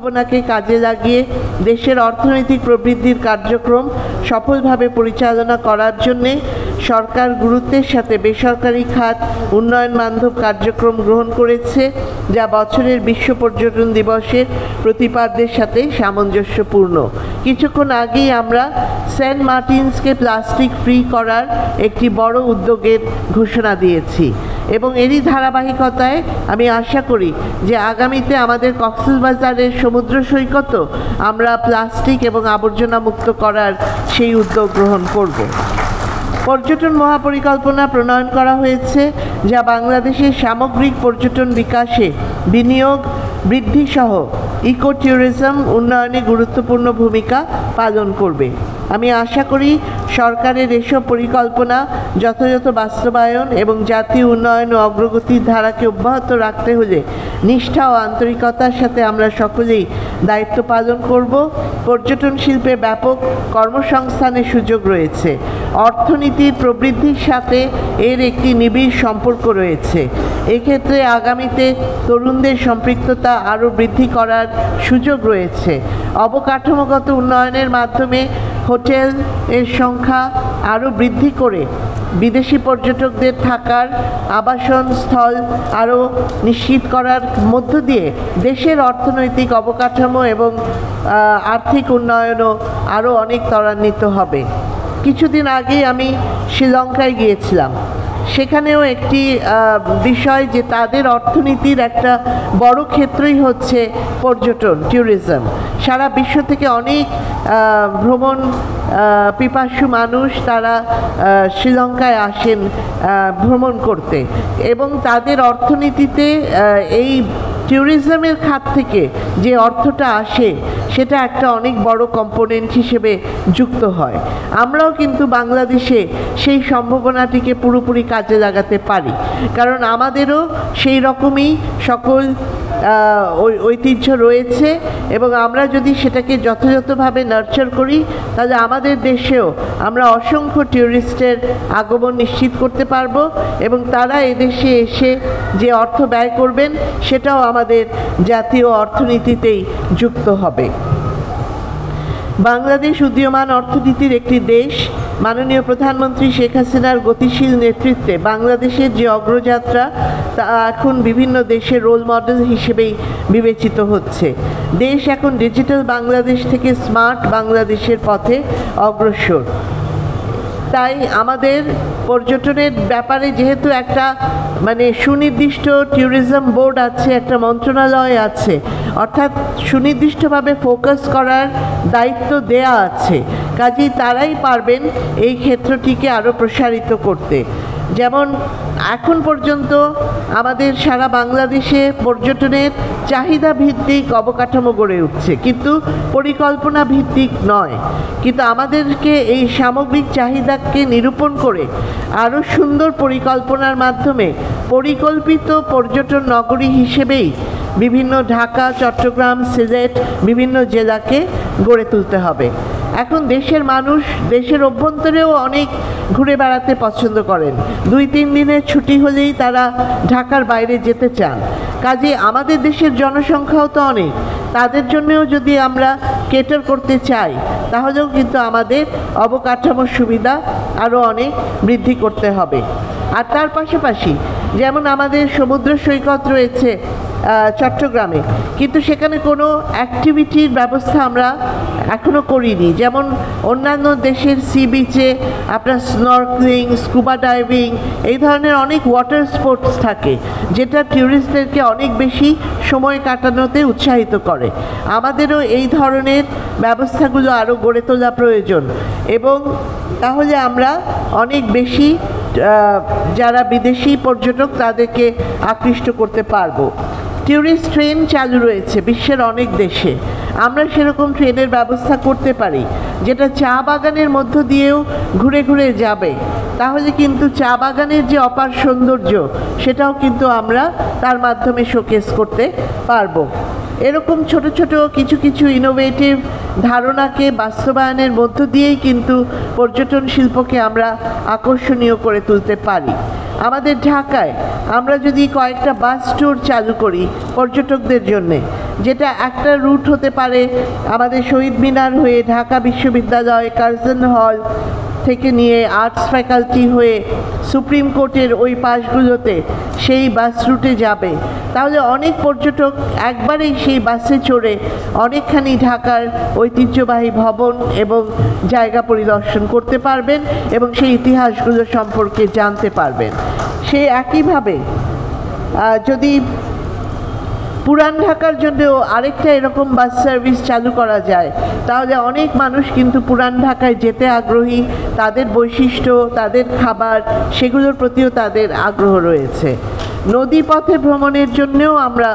के काजे लागिए देशेर अर्थनैतिक प्रवृत्तिर कार्यक्रम सफलभावे परिचालना करार जन्य सरकार गुरुत्वेर साथे बेसरकारी खात उन्नयन बान्धव कार्यक्रम ग्रहण करेছে जा बछरेर विश्व पर्यटन दिवसेर प्रतिपाद्येर साथे सामंजस्यपूर्ण। किछुक्षण आगेई आमरा सेंट मार्टिन्सके प्लास्टिक फ्री करार एकटी बड़ उद्योगेर घोषणा दिएछि एबं एरी धाराबाहिकताय आमी आशा करी जे आगामीते आमादेर कक्सबाजारेर समुद्र सैकत आमरा प्लास्टिक एबं आबर्जना मुक्त करार सेई उद्योग ग्रहण करब। पर्यटन महापरिकल्पना प्रणयन करा हुए जा बांग्लादेशेर सामग्रिक पर्यटन विकाशे विनियोग बृद्धि सह इको टूरिज्म उन्नयने गुरुत्वपूर्ण भूमिका पालन करबे। आमी आशा करी सरकारेर एसब परिकल्पना यथायथ बास्तबायन एबं जातीय उन्नयन और अग्रगतिर धाराके अब्याहत राखते हले निष्ठा और आंतरिकतार साथे आमरा सकलेई दायित्व पालन करब। पर्यटन शिल्पे व्यापक कर्मसंस्थानेर सुयोग रयेछे अर्थनीतिर प्रवृद्धिर साथे एर एकटी निबिड़ सम्पर्क रयेछे। एई क्षेत्रे आगामीते तरुणदेर सम्पृक्तता आरो बृद्धि करार सुयोग रयेछे। अबकाठामोगत उन्नयनेर माध्यमे होटेल एर संख्या आरो बृद्धि करे विदेशी पर्यटकदेर थाकार आवासन स्थल आरो निश्चित करार मध्य दिए देशेर अर्थनैतिक अबकाठामो एबं आर्थिक उन्नयनओ आरो अनेक त्वरान्वित हबे। কিছুদিন আগে আমি শ্রীলঙ্কায় গিয়েছিলাম। সেখানেও একটি বিষয় যে তাদের অর্থনীতির একটা বড় ক্ষেত্রই হচ্ছে পর্যটন ট্যুরিজম। সারা বিশ্ব থেকে অনেক ভ্রমণ পিপাসু মানুষ তারা শ্রীলঙ্কায় আসেন ভ্রমণ করতে এবং তাদের অর্থনীতিতে এই ট্যুরিজমের খাত থেকে যে অর্থটা আসে সেটা একটা অনেক বড় কম্পোনেন্ট হিসেবে যুক্ত হয়। আমরাও কিন্তু বাংলাদেশে সেই সম্ভাবনাটিকে পুরোপুরি কাজে লাগাতে পারি কারণ আমাদেরও সেই রকমই সকল ঐতিহ্য রয়েছে এবং আমরা যদি সেটাকে যথাযথভাবে নার্চার করি তাহলে আমাদের দেশেও আমরা অসংখ্য ট্যুরিস্টের আগমন নিশ্চিত করতে পারব এবং তারা এদেশে এসে যে অর্থ ব্যয় করবেন সেটাও আমাদের জাতীয় অর্থনীতিতেই যুক্ত হবে। বাংলাদেশ উদীয়মান অর্থনীতির একটি দেশ। माननीय प्रधानमंत्री शेख हासिनार गतिशील नेतृत्वे बांग्लादेशेर जे अग्रयात्रा ता एखन विभिन्न देशे रोल मडल हिसेबेई विवेचित होच्छे। देश एखन डिजिटल बांग्लादेश थेके स्मार्ट बांग्लादेशेर पथे अग्रसर। ताई आमादेर पर्यटनेर ब्यापारे जेहेतु एकटा माने सुनिर्दिष्ट टूरिज्म बोर्ड आछे एकटा मंत्रणालय आछे अर्थात सुनिर्दिष्टभावे फोकस करार दायित्व देया आछे काजेई ताराई पारबेन एई क्षेत्रটিকে আরো প্রসারিত করতে। যেমন এখন পর্যন্ত আমাদের সারা বাংলাদেশে পর্যটনের চাহিদা ভিত্তিক অবকাঠামো গড়ে উঠছে কিন্তু পরিকল্পনা ভিত্তিক নয়। কিন্তু আমাদেরকে এই সামগ্রিক চাহিদাকে নিরূপণ করে আরও সুন্দর পরিকল্পনার মাধ্যমে পরিকল্পিত পর্যটন নগরী হিসেবেই বিভিন্ন ঢাকা চট্টগ্রাম সিলেট বিভিন্ন জেলাকে গড়ে তুলতে হবে। এখন দেশের মানুষ দেশের অভ্যন্তরেও অনেক ঘুরে বেড়াতে পছন্দ করেন। ২-৩ দিনের ছুটি হলেই তারা ঢাকার বাইরে যেতে চান। কাজে আমাদের দেশের জনসংখ্যাও তো অনেক তাদের জন্যও যদি আমরা কেটার করতে চাই তাহলেও কিন্তু আমাদের অবকাঠামোর সুবিধা আরও অনেক বৃদ্ধি করতে হবে। আর তার পাশাপাশি যেমন আমাদের সমুদ্র সৈকত রয়েছে চট্টগ্রামে কিন্তু সেখানে কোনো অ্যাক্টিভিটির ব্যবস্থা আমরা এখনও করিনি। যেমন অন্যান্য দেশের সি বিচে আপনার স্নর্কলিং স্কুবা ডাইভিং এই ধরনের অনেক ওয়াটার স্পোর্টস থাকে যেটা ট্যুরিস্টদেরকে অনেক বেশি সময় কাটানোতে উৎসাহিত করে। আমাদেরও এই ধরনের ব্যবস্থাগুলো আরও গড়ে তোলা প্রয়োজন এবং তাহলে আমরা অনেক বেশি যারা বিদেশি পর্যটক তাদেরকে আকৃষ্ট করতে পারবো। ট্যুরিস্ট ট্রেন চালু রয়েছে বিশ্বের অনেক দেশে আমরা সেরকম ট্রেনের ব্যবস্থা করতে পারি যেটা চা বাগানের মধ্য দিয়েও ঘুরে ঘুরে যাবে। তাহলে কিন্তু চা বাগানের যে অপার সৌন্দর্য সেটাও কিন্তু আমরা তার মাধ্যমে শোকেস করতে পারবো। এরকম ছোট ছোট কিছু কিছু ইনোভেটিভ ধারণাকে বাস্তবায়নের মধ্য দিয়েই কিন্তু পর্যটন শিল্পকে আমরা আকর্ষণীয় করে তুলতে পারি। आमादेर ढाकाय आमरा जोदि कयेकटा बास टूर चालू करी पर्यटकदेर जोन्नो जेटा एकटा रूट होते पारे आमादेर शहीद मिनार हुए ढाका विश्वविद्यालय कार्सन हल থেকে নিয়ে আর্টস ফ্যাকাল্টি হয়ে সুপ্রিম কোর্টের ওই পাশগুলোতে সেই বাস রুটে যাবে। তাহলে অনেক পর্যটক একবারেই সেই বাসে চড়ে অনেকখানি ঢাকার ঐতিহ্যবাহী ভবন এবং জায়গা পরিদর্শন করতে পারবেন এবং সেই ইতিহাসগুলো সম্পর্কে জানতে পারবেন। সেই একইভাবে যদি পুরান ঢাকার জন্যও আরেকটা এরকম বাস সার্ভিস চালু করা যায় তাহলে অনেক মানুষ কিন্তু পুরান ঢাকায় যেতে আগ্রহী, তাদের বৈশিষ্ট্য, তাদের খাবার, সেগুলোর প্রতিও তাদের আগ্রহ রয়েছে। নদীপথে ভ্রমণের জন্যও আমরা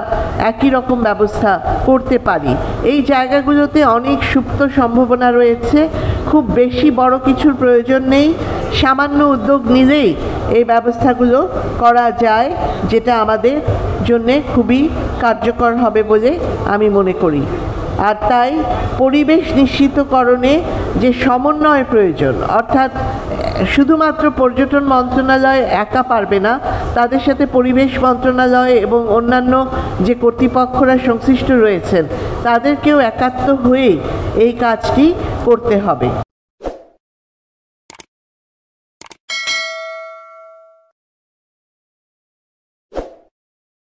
একই রকম ব্যবস্থা করতে পারি। এই জায়গাগুলোতে অনেক সুপ্ত সম্ভাবনা রয়েছে, খুব বেশি বড় কিছুর প্রয়োজন নেই, সামান্য উদ্যোগ নিলেই এই ব্যবস্থাগুলো করা যায়, যেটা আমাদের জন্যে খুবই কার্যকর হবে বলে আমি মনে করি। আর তাই পরিবেশ নিশ্চিতকরণে যে সমন্বয় প্রয়োজন, অর্থাৎ শুধুমাত্র পর্যটন মন্ত্রণালয় একা পারবে না, তাদের সাথে পরিবেশ মন্ত্রণালয় এবং অন্যান্য যে কর্তৃপক্ষরা সংশ্লিষ্ট রয়েছেন তাদেরকেও একাত্ম হয়ে এই কাজটি করতে হবে।